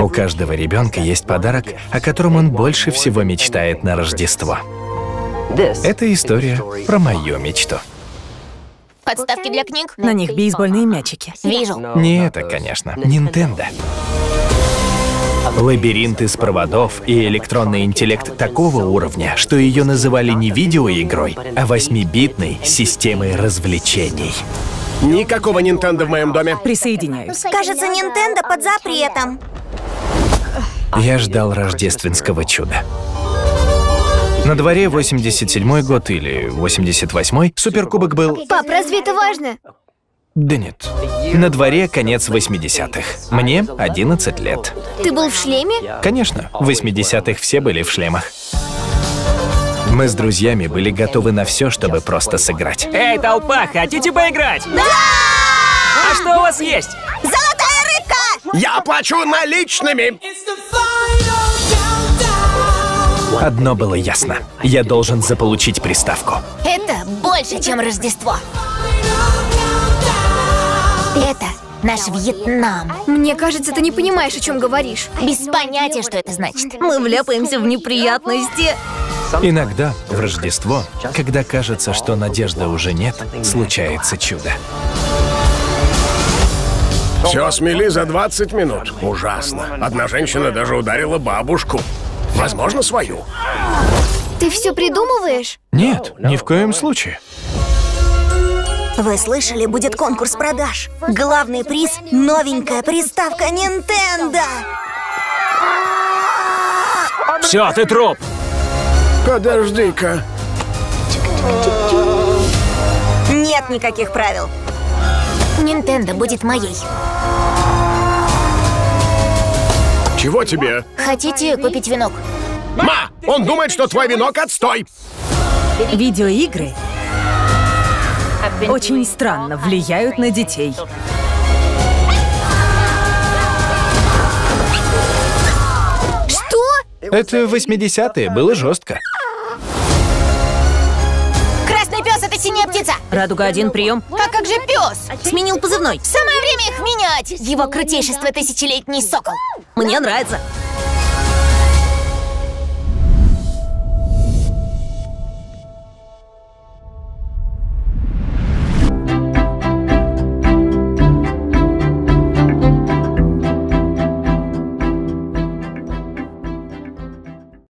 У каждого ребенка есть подарок, о котором он больше всего мечтает на Рождество. Это история про мою мечту. Подставки для книг? На них бейсбольные мячики. Вижу. Не это, конечно. Nintendo. Лабиринт из проводов и электронный интеллект такого уровня, что ее называли не видеоигрой, а 8-битной системой развлечений. Никакого Nintendo в моем доме. Присоединяюсь. Кажется, Nintendo под запретом. Я ждал рождественского чуда. На дворе 87-й год или 88-й, суперкубок был... Пап, разве это важно? Да нет. На дворе конец 80-х. Мне 11 лет. Ты был в шлеме? Конечно. В 80-х все были в шлемах. Мы с друзьями были готовы на все, чтобы просто сыграть. Эй, толпа, хотите поиграть? Да! А что у вас есть? Золотая рыбка! Я плачу наличными! Одно было ясно. Я должен заполучить приставку. Это больше, чем Рождество. Это наш Вьетнам. Мне кажется, ты не понимаешь, о чем говоришь. Без понятия, что это значит. Мы вляпаемся в неприятности. Иногда в Рождество, когда кажется, что надежды уже нет, случается чудо. Все смели за 20 минут. Ужасно. Одна женщина даже ударила бабушку. Возможно, свою. Ты все придумываешь? Нет, ни в коем случае. Вы слышали, будет конкурс продаж. Главный приз — новенькая приставка Nintendo. Все, ты труп. Подожди-ка. Нет никаких правил. Nintendo будет моей. Чего тебе? Хотите купить венок? Ма, он думает, что твой венок отстой! Видеоигры очень странно влияют на детей. Что? Это 80-е, было жестко. Красный пес — это синяя птица. Радуга — один прием. Как же пес? Сменил позывной. Самое время их менять. Его крутейшество — тысячелетний сокол. Мне нравится.